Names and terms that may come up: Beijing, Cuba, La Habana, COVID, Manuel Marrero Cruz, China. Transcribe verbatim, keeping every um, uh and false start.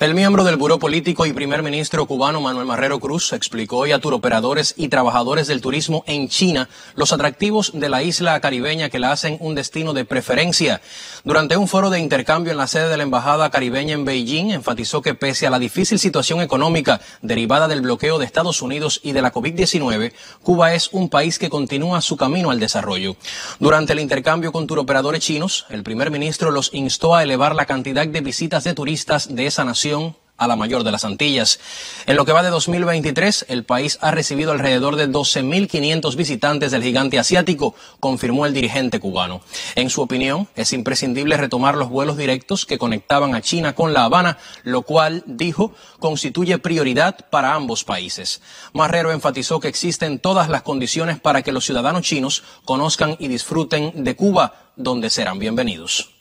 El miembro del Buró Político y primer ministro cubano Manuel Marrero Cruz explicó hoy a turoperadores y trabajadores del turismo en China los atractivos de la isla caribeña que la hacen un destino de preferencia. Durante un foro de intercambio en la sede de la Embajada Caribeña en Beijing, enfatizó que pese a la difícil situación económica derivada del bloqueo de Estados Unidos y de la COVID diecinueve, Cuba es un país que continúa su camino al desarrollo. Durante el intercambio con turoperadores chinos, el primer ministro los instó a elevar la cantidad de visitas de turistas de esa nación a la mayor de las Antillas. En lo que va de dos mil veintitrés, el país ha recibido alrededor de doce mil quinientos visitantes del gigante asiático, confirmó el dirigente cubano. En su opinión, es imprescindible retomar los vuelos directos que conectaban a China con La Habana, lo cual, dijo, constituye prioridad para ambos países. Marrero enfatizó que existen todas las condiciones para que los ciudadanos chinos conozcan y disfruten de Cuba, donde serán bienvenidos.